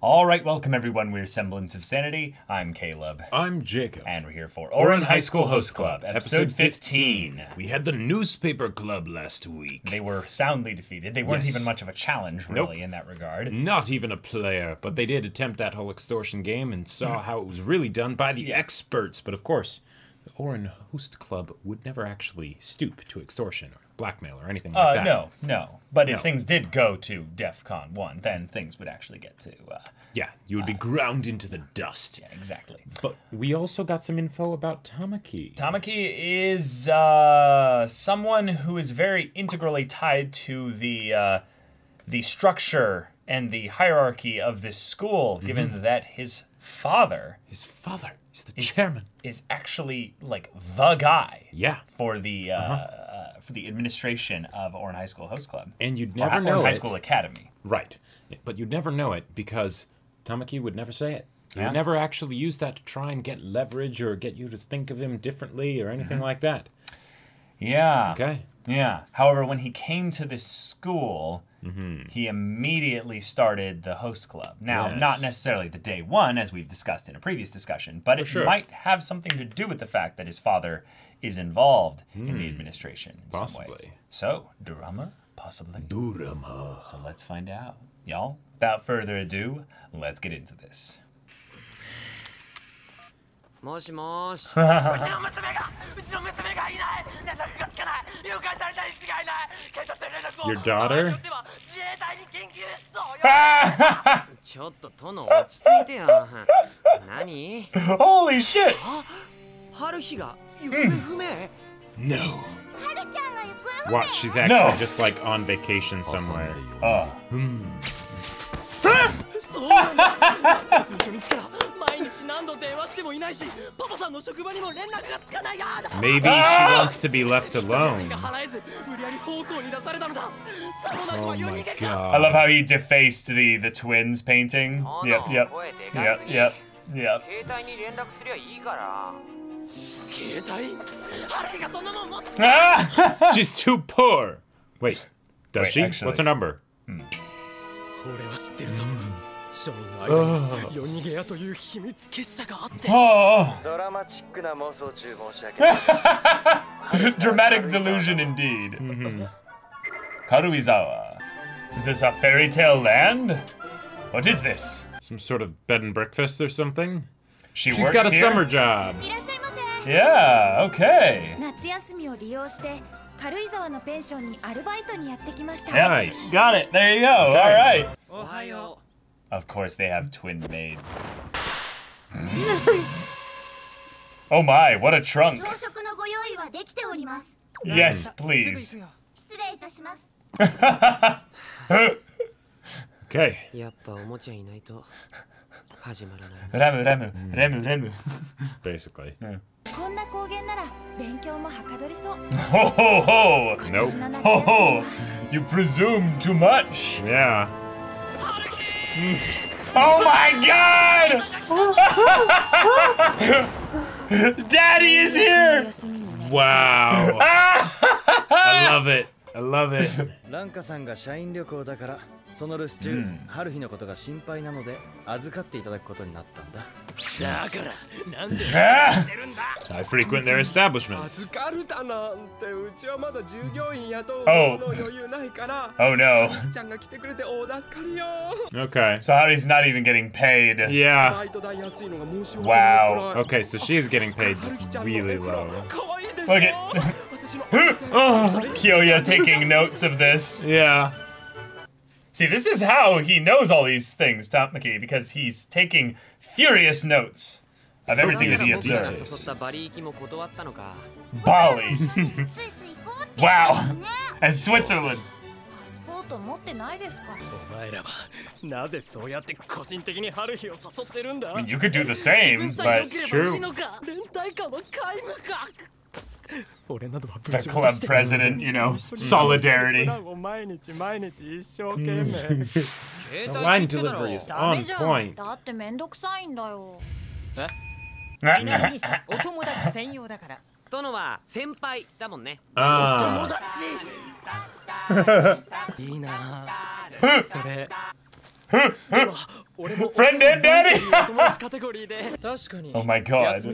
Alright, welcome everyone, we're Semblance of Sanity. I'm Caleb. I'm Jacob. And we're here for Ouran High School Host Club, episode 15. We had the newspaper club last week. They were soundly defeated. They weren't even much of a challenge, really, in that regard. Not even a player, but they did attempt that whole extortion game and saw how it was really done by the experts. But of course, the Ouran Host Club would never actually stoop to extortion or blackmail or anything like that. No. But if things did go to DEFCON 1, then things would actually get to... you would be ground into the dust. Yeah, exactly. But we also got some info about Tamaki. Tamaki is someone who is very integrally tied to the structure and the hierarchy of this school, given that his father... He's the chairman. Is actually, like, the guy. Yeah. For the... for the administration of Ouran High School Host Club. And you'd never know it. Ouran High School Academy. Right. But you'd never know it because Tamaki would never say it. He would never actually use that to try and get leverage or get you to think of him differently or anything like that. Yeah. Okay. Yeah. However, when he came to this school, he immediately started the host club. Now, not necessarily the day one, as we've discussed in a previous discussion, but it might have something to do with the fact that his father is involved in the administration in some ways. So, drama, possibly. Drama. So let's find out. Y'all, without further ado, let's get into this. Your daughter? Holy shit! No. Watch, she's actually just like on vacation somewhere. Maybe she wants to be left alone. Oh my God. I love how he defaced the twins painting. Yep. She's too poor. Wait, does she? Actually. What's her number? Dramatic delusion indeed. Karuizawa. Is this a fairy tale land? What is this? Some sort of bed and breakfast or something? She's got a summer job. Yeah, okay. Nice. Got it. There you go. Okay. All right. Of course, they have twin maids. Oh my, what a trunk. Yes, please. Okay. Remu. Basically. Ho ho ho! Nope. Ho ho! You presume too much! Yeah. Oh my God! Daddy is here! Wow. I love it. I love it. I frequent their establishments. Oh no. Okay. So Haruhi's not even getting paid. Yeah. Wow. Okay, so she's getting paid just really low. Look at Kyoya taking notes of this. Yeah. See, this is how he knows all these things, Tamaki, because he's taking furious notes of everything that he observes. Bali. Wow. And Switzerland. I mean, you could do the same, but it's true. The club president, you know, solidarity. The line delivery is on point. Friend and daddy! Oh my god.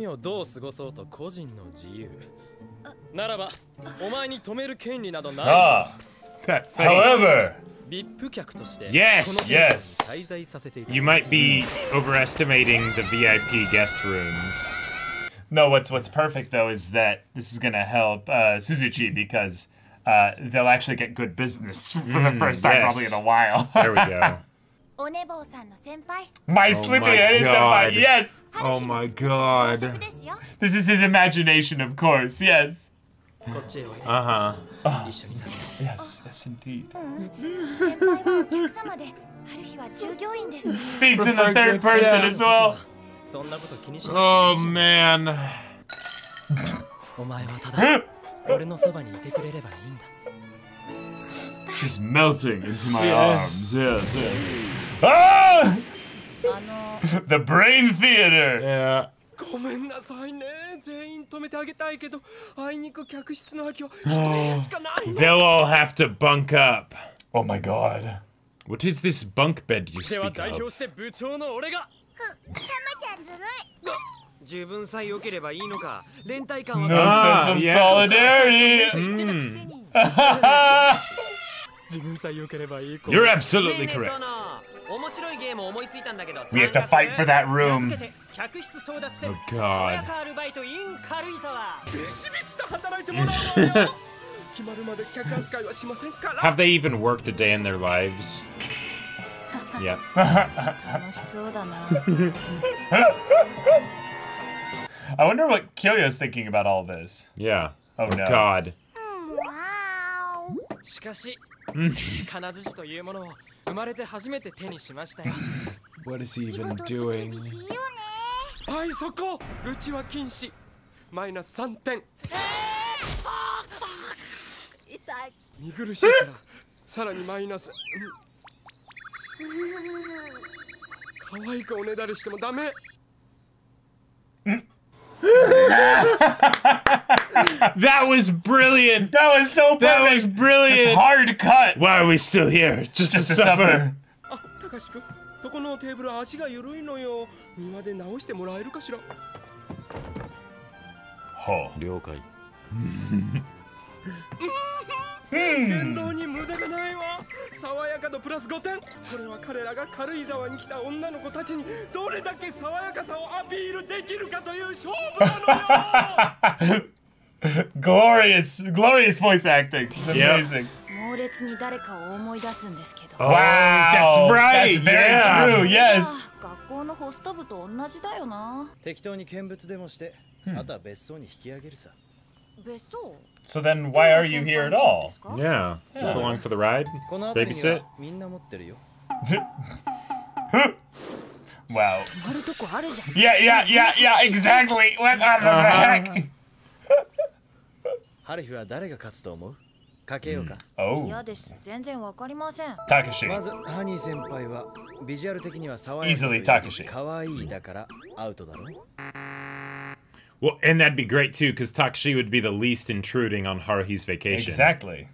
Ah. However, yes, yes. You might be overestimating the VIP guest rooms. No, what's perfect though is that this is gonna help Suzuchi because they'll actually get good business for the first time probably in a while. There we go. My sleepy senpai, yes! Oh my god. This is his imagination, of course, yes. Uh-huh. Oh. Yes, yes indeed. Speaks in the third person as well. Oh man. She's melting into my arms. Yes, yes. Ah! The brain theater. Yeah. They'll all have to bunk up. Oh my god. What is this bunk bed you speak of? No sense of solidarity. You're absolutely correct. We have to fight for that room. Oh god. Have they even worked a day in their lives? Yeah. I wonder what Kyoya's thinking about all this. Yeah. Oh no. God. Wow. What is he even doing? That was brilliant. That was so perfect. That was brilliant. This hard cut. Why are we still here? Just to suffer. Huh. Glorious, glorious voice acting. It's amazing. Wow, that's right. That's very true. Yes. So then why are you here at all? Yeah. So long for the ride? Babysit? Wow. Yeah, exactly. What the heck? Oh. Takashi. Easily Takashi. Well, and that'd be great too, because Takashi would be the least intruding on Haruhi's vacation. Exactly.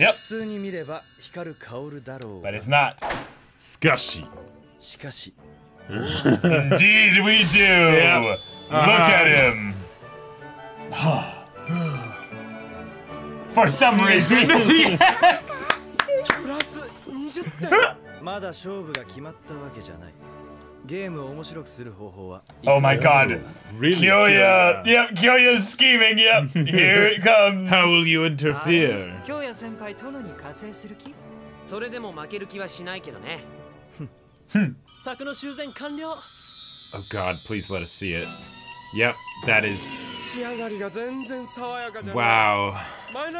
Yep. But it's not. Skashi. Indeed, we do. Yep. Look at him. For some reason. Oh my god. Really? Kyoya. Yep, Kyoya's scheming. Yep. Here it comes. How will you interfere? Oh god, please let us see it. Yep, that is. Wow. Indeed. I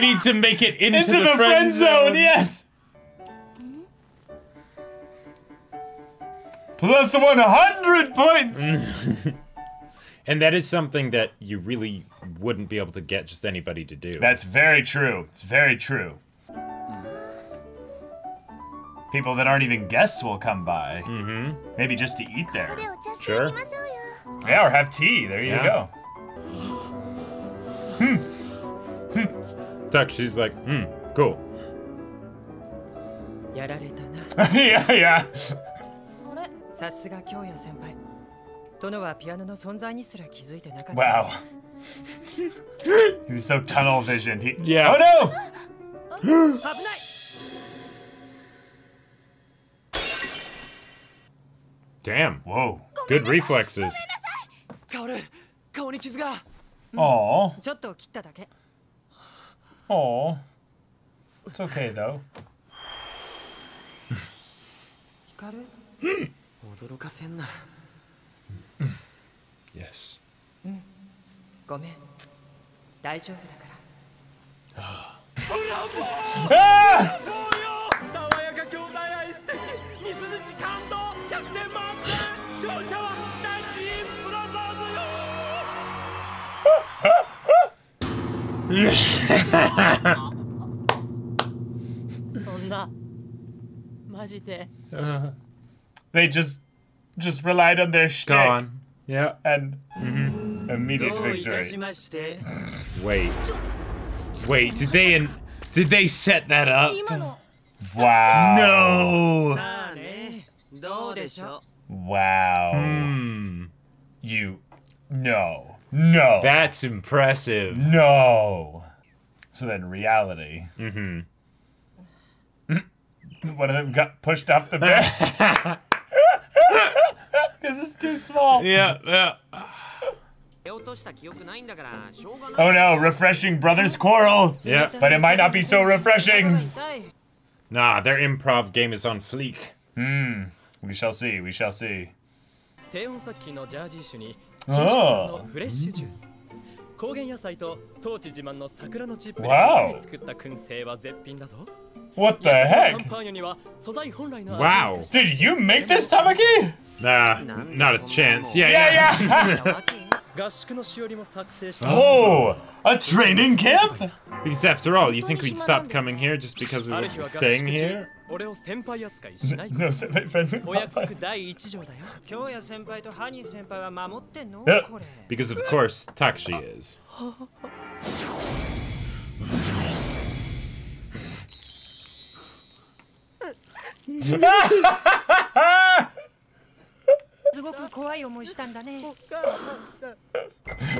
need to make it into the friend zone, yes! Plus 100 points! And that is something that you really wouldn't be able to get just anybody to do. That's very true. It's very true. People that aren't even guests will come by. Mm-hmm. Maybe just to eat there. Sure. Yeah, or have tea. There you go. Takashi's like, cool. Yeah, yeah. Wow. He was so tunnel visioned. He... Yeah. Oh no! Damn. Whoa. Good reflexes. Aww. Aww. It's okay though. Yes. They just relied on their shtick. Gone. Yeah. And immediate victory. Wait. Wait, did they set that up? Wow. No. Wow. No. That's impressive. No. So then reality. One of them got pushed off the bed. Because it's too small. Yeah, yeah. Oh no, refreshing brothers quarrel. Yeah. But it might not be so refreshing. Nah, their improv game is on fleek. Hmm. We shall see, we shall see. Oh. Wow. What the heck? Wow. Did you make this, Tamaki? Nah, not a chance. Yeah. Oh, a training camp? Because after all, you think we'd stop coming here just because we were staying here? No, senpai present. Because of course, Takashi is.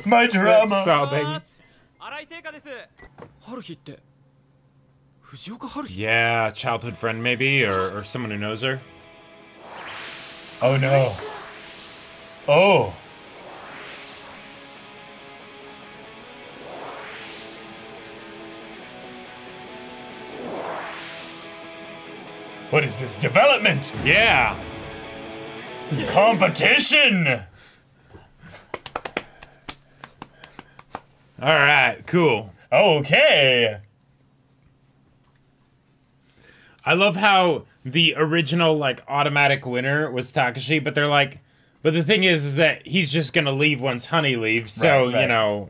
My drama. Sobbing. Yeah, childhood friend maybe, or someone who knows her. Oh no. Oh. What is this development? Yeah. Competition. All right, cool. Okay. I love how the original like automatic winner was Takashi, but they're like, but the thing is that he's just gonna leave once Honey leaves, so you know.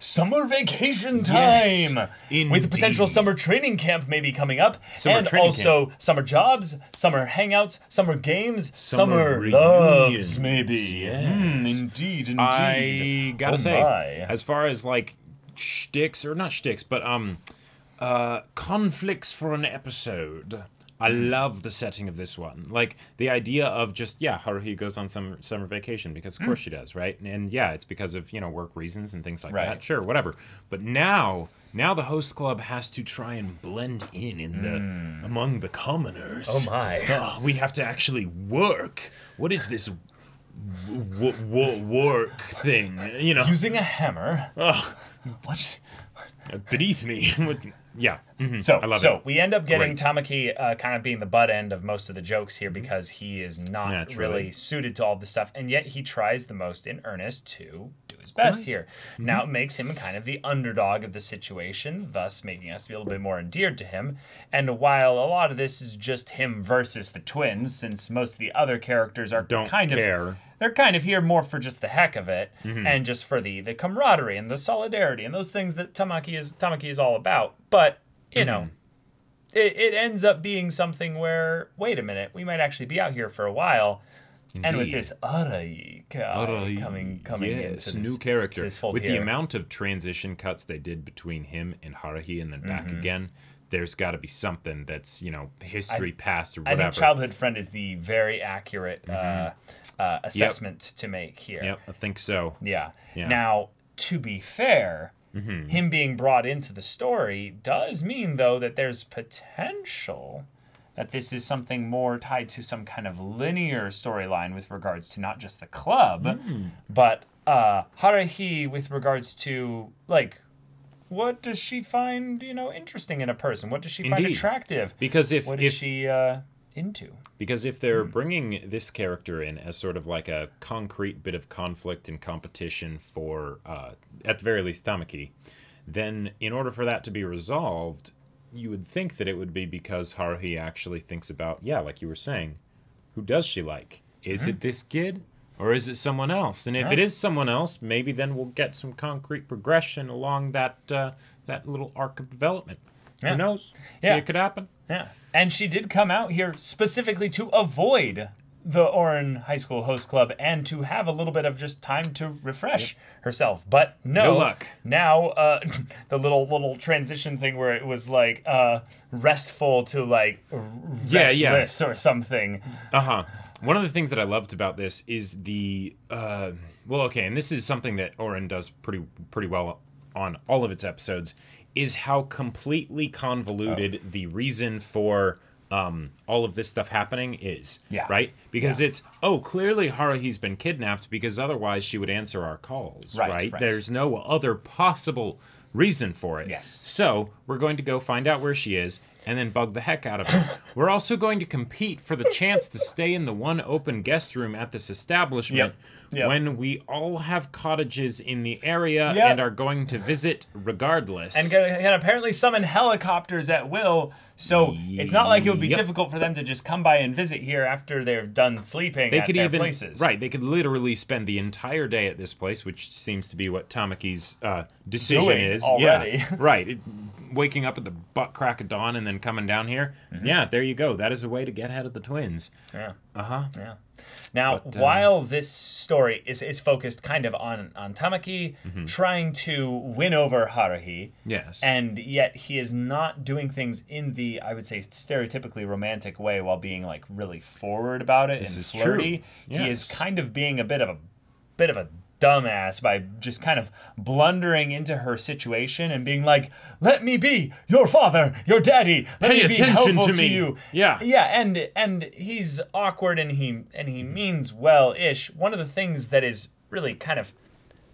Summer vacation time! Yes, with a potential summer training camp maybe coming up. Summer and also camp. Summer jobs, summer hangouts, summer games, summer loves maybe. Yes. Indeed, indeed. I gotta say, as far as like shticks, or not shticks, but conflicts for an episode. I love the setting of this one. Like, the idea of just, yeah, Haruhi goes on some summer vacation, because of course she does, right? And yeah, it's because of, you know, work reasons and things like that. Sure, whatever. But now the host club has to try and blend in the, among the commoners. Oh my. We have to actually work. What is this work thing, you know? Using a hammer. What? Beneath me. Yeah. So, I love it. We end up getting Tamaki kind of being the butt end of most of the jokes here because he is not really suited to all this stuff, and yet he tries the most in earnest to do his best here. Mm-hmm. Now it makes him kind of the underdog of the situation, thus making us be a little bit more endeared to him. And while a lot of this is just him versus the twins, since most of the other characters are they're kind of here more for just the heck of it, mm-hmm. and just for the camaraderie and the solidarity and those things that Tamaki is all about. But, you mm-hmm. know, it ends up being something where, wait a minute, we might actually be out here for a while. Indeed. And with this Arai coming yes, into this new character, this with here. The amount of transition cuts they did between him and Haruhi and then back mm-hmm. again, there's got to be something that's, you know, history past or whatever. I think childhood friend is the very accurate mm-hmm. Assessment yep. to make here. Yep, I think so. Yeah. yeah. Now, to be fair, mm-hmm. him being brought into the story does mean, though, that there's potential that this is something more tied to some kind of linear storyline with regards to not just the club, mm. but Haruhi with regards to, like, what does she find, you know, interesting in a person? What does she Indeed. Find attractive? Because if what is she into? Because if they're mm. bringing this character in as sort of like a concrete bit of conflict and competition for, at the very least, Tamaki, then in order for that to be resolved, you would think that it would be because Haruhi actually thinks about, yeah, like you were saying, who does she like? Is mm-hmm. it this kid or is it someone else? And if yeah. it is someone else, maybe then we'll get some concrete progression along that that little arc of development. Yeah. Who knows? Yeah. It could happen. Yeah. And she did come out here specifically to avoid the Ouran High School Host Club and to have a little bit of just time to refresh yep. herself. But no luck. Now the little transition thing where it was like restful to like restless yeah, yeah. or something. Uh-huh. One of the things that I loved about this is the well, okay, and this is something that Ouran does pretty well on all of its episodes, is how completely convoluted the reason for all of this stuff happening is, yeah. right? Because yeah. it's, oh, clearly Haruhi's been kidnapped because otherwise she would answer our calls, right? There's no other possible reason for it. Yes. So we're going to go find out where she is and then bug the heck out of her. We're also going to compete for the chance to stay in the one open guest room at this establishment yep. Yep. when we all have cottages in the area yep. and are going to visit regardless. And can apparently summon helicopters at will, so it's not like it would be yep. difficult for them to just come by and visit here after they're done sleeping they at could their even, places. Right, they could literally spend the entire day at this place, which seems to be what Tamaki's decision doing is. Already. Yeah, right, waking up at the butt crack of dawn and then coming down here. Mm-hmm. Yeah, there you go. That is a way to get ahead of the twins. Yeah. Uh-huh. Yeah. Now, but, while this story is focused kind of on Tamaki mm-hmm. trying to win over Haruhi, yes, and yet he is not doing things in the, I would say, stereotypically romantic way while being like really forward about it and flirty. Yes. He is kind of being a bit of a dumbass by just kind of blundering into her situation and being like, let me be your father, your daddy, let me be helpful to you. Yeah. Yeah, and he's awkward and he means well-ish. One of the things that is really kind of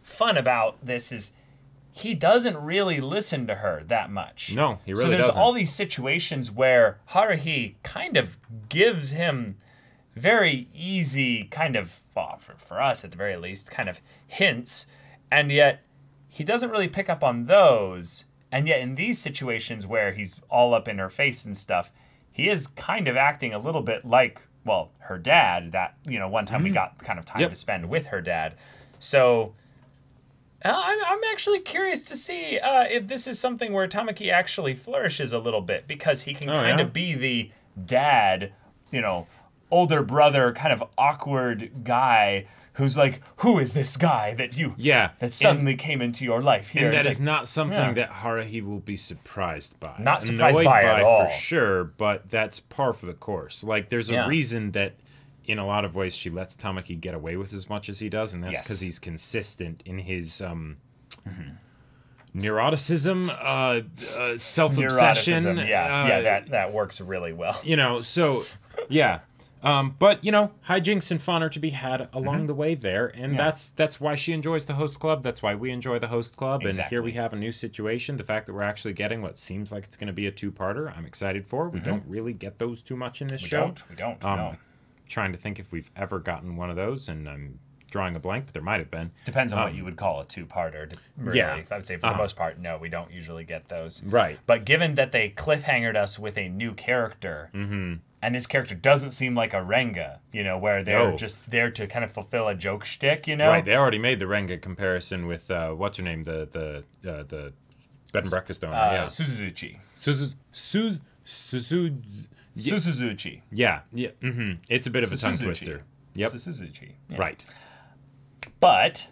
fun about this is he doesn't really listen to her that much. No, he really doesn't. So there's all these situations where Haruhi kind of gives him very easy kind of, well, for us at the very least, kind of hints, and yet he doesn't really pick up on those, and yet in these situations where he's all up in her face and stuff, he is kind of acting a little bit like, well, her dad, that, you know, one time mm-hmm. we got kind of time yep. to spend with her dad. So I'm actually curious to see if this is something where Tamaki actually flourishes a little bit, because he can kind yeah. of be the dad, you know, older brother, kind of awkward guy who's like, who is this guy that you yeah. that suddenly came into your life here? And that is like, not something yeah. that Haruhi will be surprised by. Not surprised by it at all. For sure, but that's par for the course. Like, there's a yeah. reason that in a lot of ways she lets Tamaki get away with as much as he does, and that's because yes. he's consistent in his mm-hmm. neuroticism, self-obsession. Neuroticism, yeah, yeah, that works really well. You know, so, yeah. But, you know, hijinks and fun are to be had along mm-hmm. the way there, and yeah. that's why she enjoys the host club, that's why we enjoy the host club, exactly. and here we have a new situation, the fact that we're actually getting what seems like it's going to be a two-parter, I'm excited for. We mm-hmm. don't really get those too much in this show. We don't, no. I'm trying to think if we've ever gotten one of those, and I'm drawing a blank, but there might have been. Depends on what you would call a two-parter. Really. Yeah. I would say for the most part, no, we don't usually get those. Right. But given that they cliffhangered us with a new character, and this character doesn't seem like a Renga, you know, where they're just there to kind of fulfill a joke shtick, you know? Right, they already made the Renga comparison with, what's her name, the bed and breakfast owner, yeah. Suzuki. Suzuki. Yeah, yeah. It's a bit of a tongue twister. Yep. Suzuki. Yeah. Right. But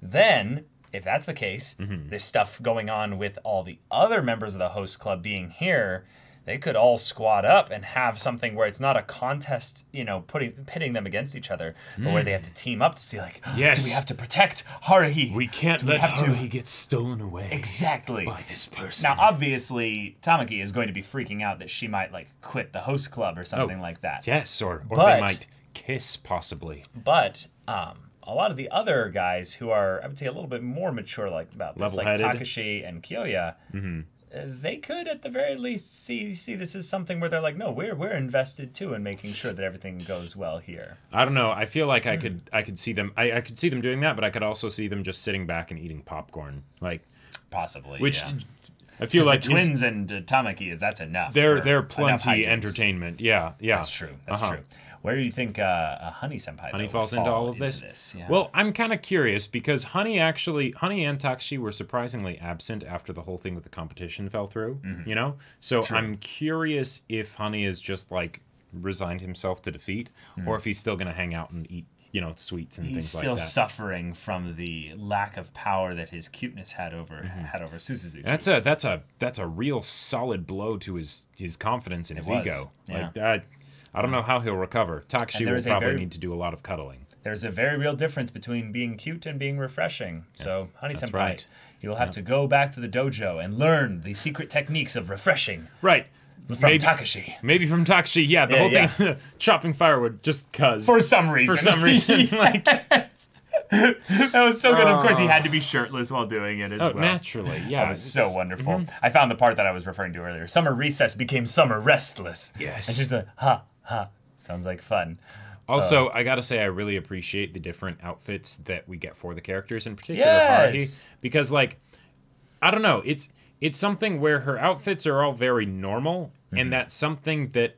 then, if that's the case, this stuff going on with all the other members of the host club being here, they could all squad up and have something where it's not a contest, you know, pitting them against each other, but where they have to team up to see, like, do we have to protect Haruhi? We can't let Haruhi get stolen away. Exactly. By this person. Now, obviously, Tamaki is going to be freaking out that she might, like, quit the host club or something like that. Yes, or they might kiss, possibly. But, a lot of the other guys who are, I would say, a little bit more mature like about this, like Takashi and Kyoya, they could, at the very least, see this as something where they're like, no, we're invested too in making sure that everything goes well here. I don't know. I feel like I could see them. I could see them doing that, but I could also see them just sitting back and eating popcorn, like possibly. Which I feel like the twins and Tamaki that's enough. They're plenty entertainment. Yeah, yeah. That's true. That's true. Where do you think Honey Senpai falls into all of this? Yeah. Well, I'm kind of curious because Honey and Takashi were surprisingly absent after the whole thing with the competition fell through. You know, so I'm curious if Honey is just like resigned himself to defeat, or if he's still going to hang out and eat, you know, sweets and things like that. He's still suffering from the lack of power that his cuteness had over Suzuki. That's a real solid blow to his confidence and his ego. Yeah. Like that. I don't know how he'll recover. Takashi will probably need to do a lot of cuddling. There's a very real difference between being cute and being refreshing. So, Honey-senpai, you'll have to go back to the dojo and learn the secret techniques of refreshing. Right. Maybe from Takashi, yeah. The whole thing, chopping firewood, just because. For some reason. Like, that was so good. Of course, he had to be shirtless while doing it as well. Naturally, yeah. That was so wonderful. I found the part that I was referring to earlier. Summer recess became summer restless. Yes. And she's like, sounds like fun. Also, I gotta say I really appreciate the different outfits that we get for the characters, in particular Haruhi, because like, I don't know, it's something where her outfits are all very normal, and that's something that,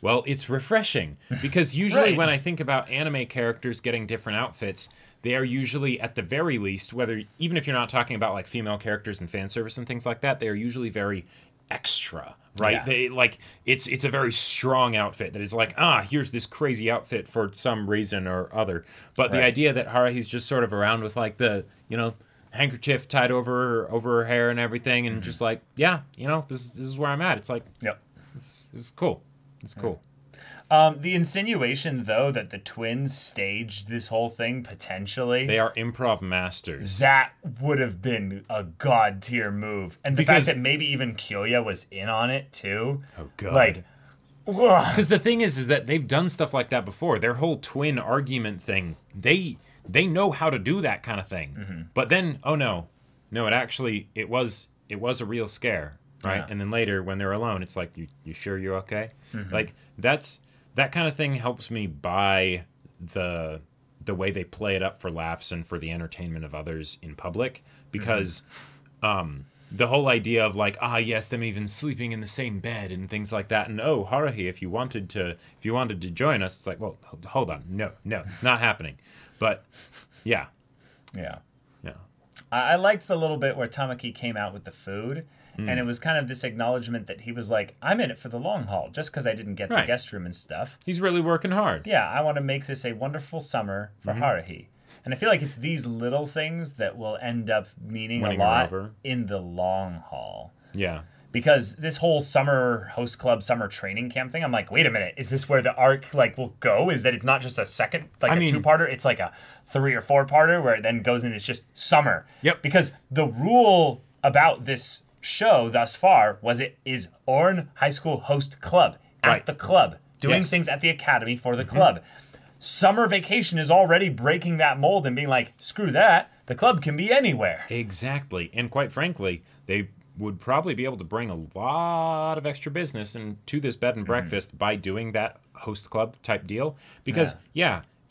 well, it's refreshing because usually when I think about anime characters getting different outfits, they are usually at the very least, even if you're not talking about like female characters and fan service and things like that, they are usually very extra. Right, they like it's a very strong outfit that is like here's this crazy outfit for some reason or other. But the idea that Haruhi's just sort of around with like the handkerchief tied over her hair and everything, and just like this is where I'm at. It's like it's cool. It's cool. The insinuation, though, that the twins staged this whole thing, potentially. They are improv masters. That would have been a god-tier move. And the fact that maybe even Kyoya was in on it, too. Oh, God. Like, because the thing is that they've done stuff like that before. Their whole twin argument thing, they know how to do that kind of thing. But then, oh, no, it was a real scare, right? And then later, when they're alone, it's like, you sure you're okay? Like, that's... That kind of thing helps me buy the way they play it up for laughs and for the entertainment of others in public, because the whole idea of like yes, them even sleeping in the same bed and things like that, and oh, Haruhi, if you wanted to join us, it's like, well, hold on, no, it's not happening. But yeah. I liked the little bit where Tamaki came out with the food. And it was kind of this acknowledgement that he was like, I'm in it for the long haul, just because I didn't get the guest room and stuff. He's really working hard. Yeah, I want to make this a wonderful summer for Haruhi. And I feel like it's these little things that will end up meaning a lot in the long haul. Yeah. Because this whole summer host club, summer training camp thing, I'm like, wait a minute, is this where the arc like will go? Is that it's not just a second, like a two-parter, it's like a three- or four-parter where it then goes and it's just summer. Yep. Because the rule about this show thus far was it is Ouran High School Host Club at the club, doing things at the academy for the club. Summer vacation is already breaking that mold and being like, screw that, the club can be anywhere. Exactly. And quite frankly, they would probably be able to bring a lot of extra business into this bed and breakfast by doing that host club type deal, because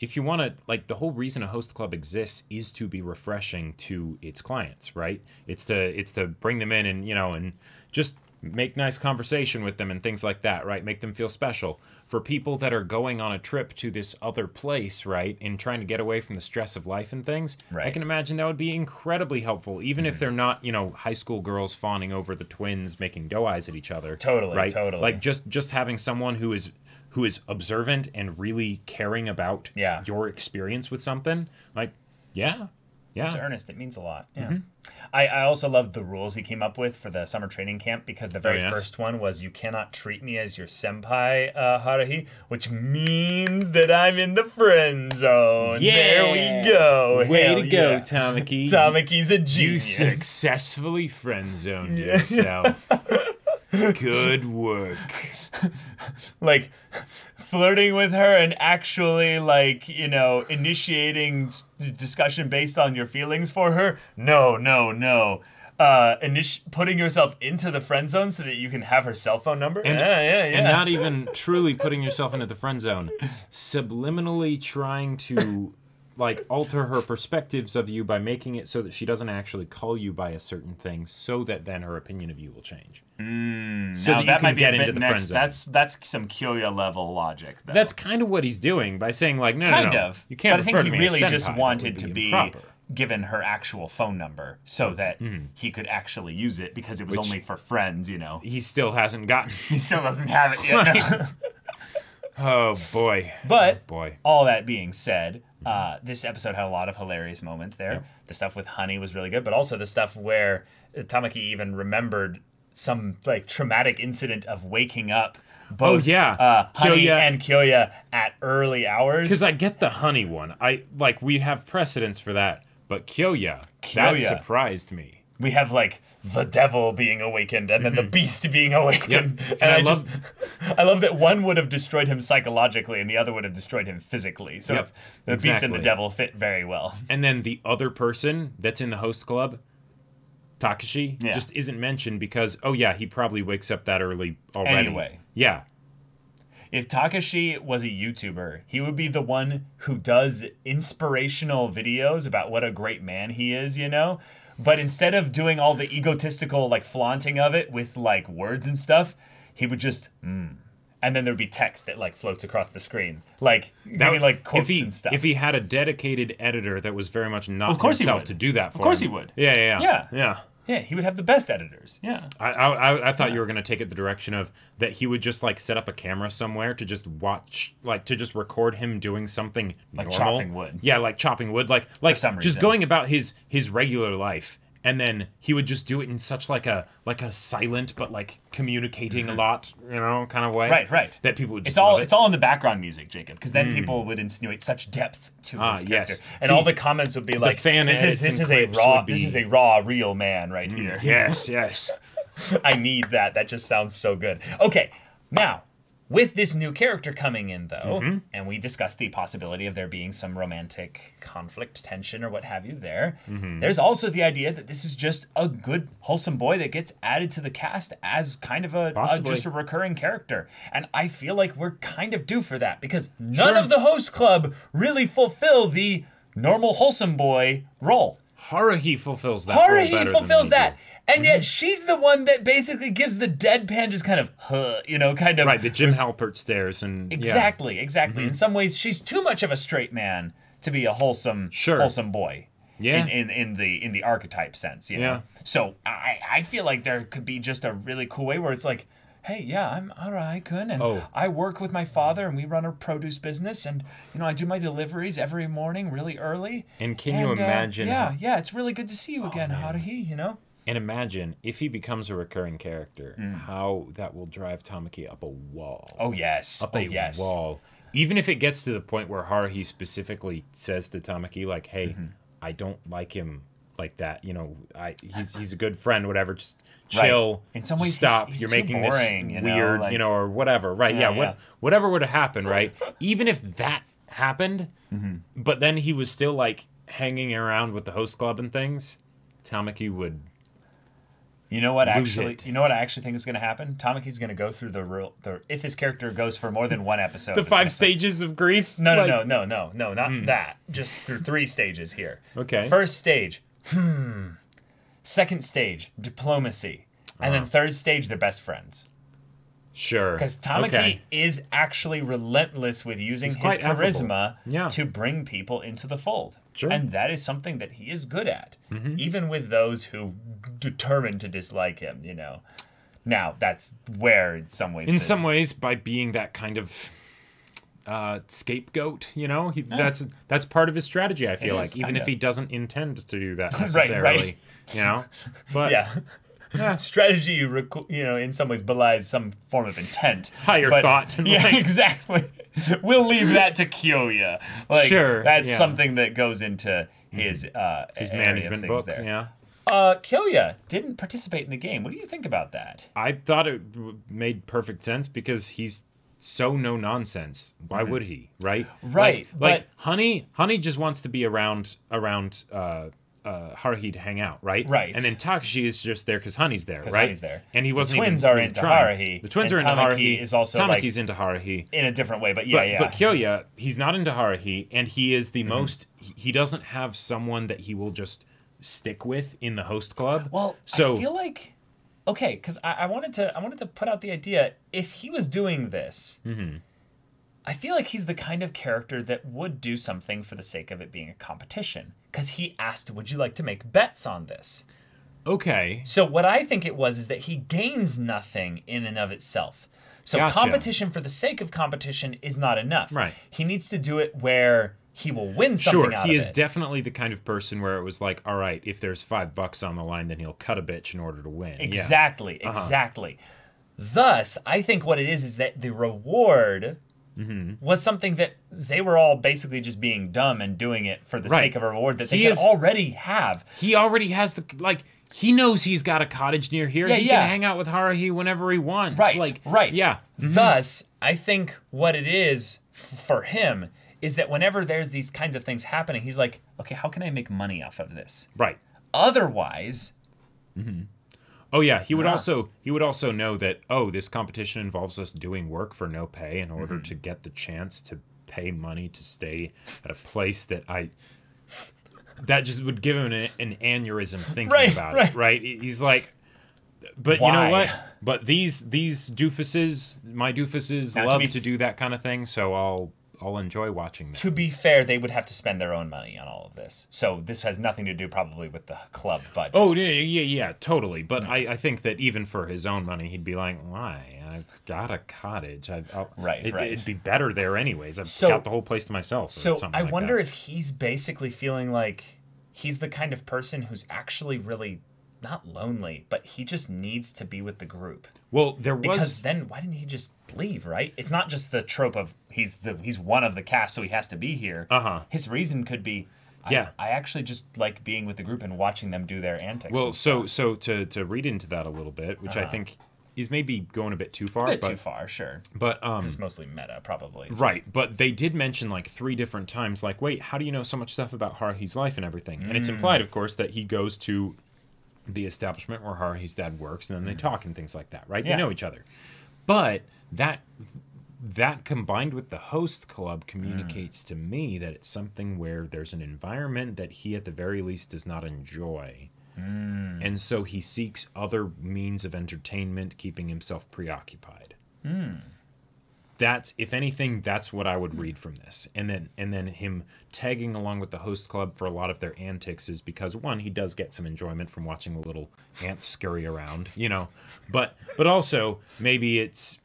if you want to, like, the whole reason a host club exists is to be refreshing to its clients, right? It's to bring them in and, you know, and just make nice conversation with them and things like that, right? Make them feel special. For people that are going on a trip to this other place, right, and trying to get away from the stress of life and things, right. I can imagine that would be incredibly helpful, even if they're not, you know, high school girls fawning over the twins making doe eyes at each other. Totally, right? Totally. Like, just having someone who is observant and really caring about your experience with something, like, yeah. It's earnest. It means a lot. Yeah. Mm-hmm. I also loved the rules he came up with for the summer training camp, because the very first one was, you cannot treat me as your senpai, Haruhi, which means that I'm in the friend zone. Yeah. There we go. Way to go, Tamaki. Tamaki's a genius. You successfully friend zoned yourself. Good work. Like, flirting with her and actually, like, you know, initiating discussion based on your feelings for her. No. Putting yourself into the friend zone so that you can have her cell phone number. And, and not even truly putting yourself into the friend zone. Subliminally trying to, like, alter her perspectives of you by making it so that she doesn't actually call you by a certain thing, so that then her opinion of you will change. So that might get into the friend zone. That's some Kyoya level logic, though. That's kind of what he's doing by saying, like, no, you can't refer to me as senpai. But I think he really just wanted to be given her actual phone number so that he could actually use it, because it was only for friends, you know. He still hasn't gotten. He still doesn't have it yet. No. Oh boy. But all that being said, this episode had a lot of hilarious moments there. Yep. The stuff with Honey was really good, but also the stuff where Tamaki even remembered some, like, traumatic incident of waking up both Honey and Kyoya at early hours. Because I get the Honey one. We have precedence for that, but Kyoya, that surprised me. We have, like, the devil being awakened and then the beast being awakened. Yep. And I love that one would have destroyed him psychologically and the other would have destroyed him physically. So the beast and the devil fit very well. And then the other person that's in the host club, Takashi, just isn't mentioned because, he probably wakes up that early already. Anyway. Yeah. If Takashi was a YouTuber, he would be the one who does inspirational videos about what a great man he is, you know? But instead of doing all the egotistical, like, flaunting of it with, like, words and stuff, he would just, and then there'd be text that, like, floats across the screen. Like, maybe, like, quotes and stuff. If he had a dedicated editor that was very much not himself to do that for him. Of course he would. Yeah, he would have the best editors. Yeah. I thought you were going to take it the direction of that he would just, like, set up a camera somewhere to just watch, like, to just record him doing something normal. Chopping wood. Yeah, like chopping wood. Like just going about his regular life. And then he would just do it in such, like, a silent but, like, communicating a lot, you know, kind of way. Right. That people would just It's all in the background music, Jacob, because then people would insinuate such depth to his character. Yes. And all the comments would be like, this is a raw, real man right here. Yes. I need that. That just sounds so good. Okay, now, with this new character coming in, though, and we discussed the possibility of there being some romantic conflict, tension, or what have you there, there's also the idea that this is just a good, wholesome boy that gets added to the cast as kind of just a recurring character. And I feel like we're kind of due for that, because none of the host club really fulfill the normal wholesome boy role. Haruhi fulfills that. And yet she's the one that basically gives the deadpan, just kind of, the Jim Halpert stares. And exactly. In some ways, she's too much of a straight man to be a wholesome boy. Yeah. In the archetype sense, you know? So I feel like there could be just a really cool way where it's like, hey, I'm Arai-kun, and I work with my father, and we run a produce business, and, you know, I do my deliveries every morning really early. And can you imagine? It's really good to see you again, Haruhi, you know? And imagine, if he becomes a recurring character, how that will drive Tamaki up a wall. Up a wall. Even if it gets to the point where Haruhi specifically says to Tamaki, like, hey, I don't like him like that, you know, he's a good friend, whatever, just chill, in some ways, stop, he's you're making boring, this weird, you know, or whatever, right, whatever would have happened, right, even if that happened, but then he was still, like, hanging around with the host club and things, Tamaki would You know what? Actually, you know what I actually think is going to happen. Tamaki's going to go through the real. If his character goes for more than one episode, the five stages of grief. No, not that. Just through 3 stages here. Okay. First stage, Second stage, diplomacy, and then third stage, they're best friends. Sure. Because Tamaki is actually relentless with using his charisma to bring people into the fold. Sure. And that is something that he is good at, even with those who determined to dislike him, you know. Now, that's where, in some ways... In some ways, by being that kind of scapegoat, you know, that's part of his strategy, I feel like, even if he doesn't intend to do that necessarily, you know. But... strategy, you know, in some ways belies some form of intent. Higher thought. Yeah, exactly. We'll leave that to Kyoya. Like, that's something that goes into his management book. Kyoya didn't participate in the game. What do you think about that? I thought it made perfect sense because he's so no-nonsense. Why would he, right? Right. Like Honey just wants to be around Haruhi to hang out, right? Right. And then Takashi is just there because Honey's there, right? Honey's there. And he wasn't even trying. The twins are into Haruhi. The twins are into Haruhi. Is also Tamaki's into Haruhi. In a different way, but yeah. But Kyoya, he's not into Haruhi, and he is the most... He doesn't have someone that he will just stick with in the host club. Well, so, I feel like... Okay, because I wanted to put out the idea, if he was doing this... I feel like he's the kind of character that would do something for the sake of it being a competition. Because he asked, would you like to make bets on this? Okay. So what I think it was is that he gains nothing in and of itself. So competition for the sake of competition is not enough. Right. He needs to do it where he will win something out of it. Sure, he is definitely the kind of person where it was like, all right, if there's $5 on the line, then he'll cut a bitch in order to win. Exactly, exactly. Thus, I think what it is that the reward... was something that they were all basically just being dumb and doing it for the sake of a reward that they could already have. He already has the, like, he knows he's got a cottage near here. Yeah, he can hang out with Haruhi whenever he wants. Right, like, yeah. Thus, I think what it is for him is that whenever there's these kinds of things happening, he's like, okay, how can I make money off of this? Right. Otherwise... Oh yeah, he would also know that, oh, this competition involves us doing work for no pay in order to get the chance to pay money to stay at a place that that just would give him an aneurysm thinking about it, right? He's like, but why? You know what? But these doofuses, my doofuses love to do that kind of thing, so I'll enjoy watching them. To be fair, they would have to spend their own money on all of this. So this has nothing to do probably with the club budget. Oh, yeah, totally. But I think that even for his own money, he'd be like, why? I've got a cottage. It'd be better there anyways. I've got the whole place to myself. So I wonder if he's basically feeling like he's the kind of person who's actually really not lonely, but he just needs to be with the group. Well, there was... Because then why didn't he just leave, right? It's not just the trope of he's one of the cast, so he has to be here. His reason could be, I actually just like being with the group and watching them do their antics. Well, so to read into that a little bit, which I think is maybe going a bit too far. Sure. But it's mostly meta, probably. Right, but they did mention like 3 different times, like, wait, how do you know so much stuff about Haruhi's life and everything? And it's implied, of course, that he goes to... the establishment where Haruhi's dad works, and then they talk and things like that, right? They know each other. But that combined with the host club communicates to me that it's something where there's an environment that he at the very least does not enjoy. And so he seeks other means of entertainment, keeping himself preoccupied. That's, if anything, that's what I would read from this. And then him tagging along with the host club for a lot of their antics is because, one, he does get some enjoyment from watching the little ants scurry around, you know. But also, maybe it's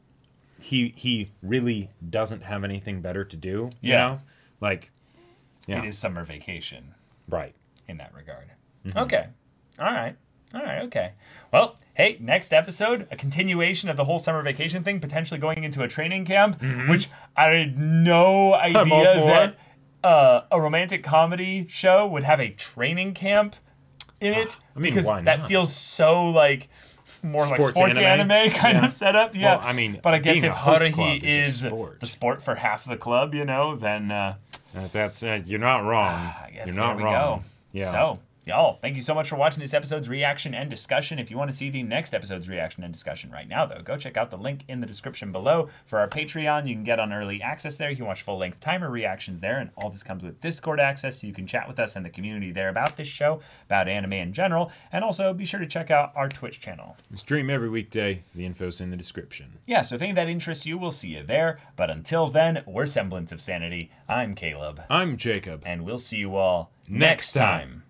he really doesn't have anything better to do, you know? Like, yeah. It is summer vacation. Right. In that regard. Okay. All right. All right, okay. Well, hey, next episode, a continuation of the whole summer vacation thing, potentially going into a training camp, which I had no idea that a romantic comedy show would have a training camp in it. I mean, because why not? That feels so like more sports, like sports anime kind of setup. Yeah, well, I mean, but I guess if Haruhi is the sport for half the club, you know, then that's you're not wrong. I guess you're not wrong. Go. Yeah. So. Y'all, thank you so much for watching this episode's reaction and discussion. If you want to see the next episode's reaction and discussion right now, though, go check out the link in the description below for our Patreon. You can get on early access there. You can watch full-length timer reactions there, and all this comes with Discord access, so you can chat with us and the community there about this show, about anime in general, and also be sure to check out our Twitch channel. We stream every weekday. The info's in the description. Yeah, so if any of that interests you, we'll see you there. But until then, we're Semblance of Sanity. I'm Caleb. I'm Jacob. And we'll see you all next time.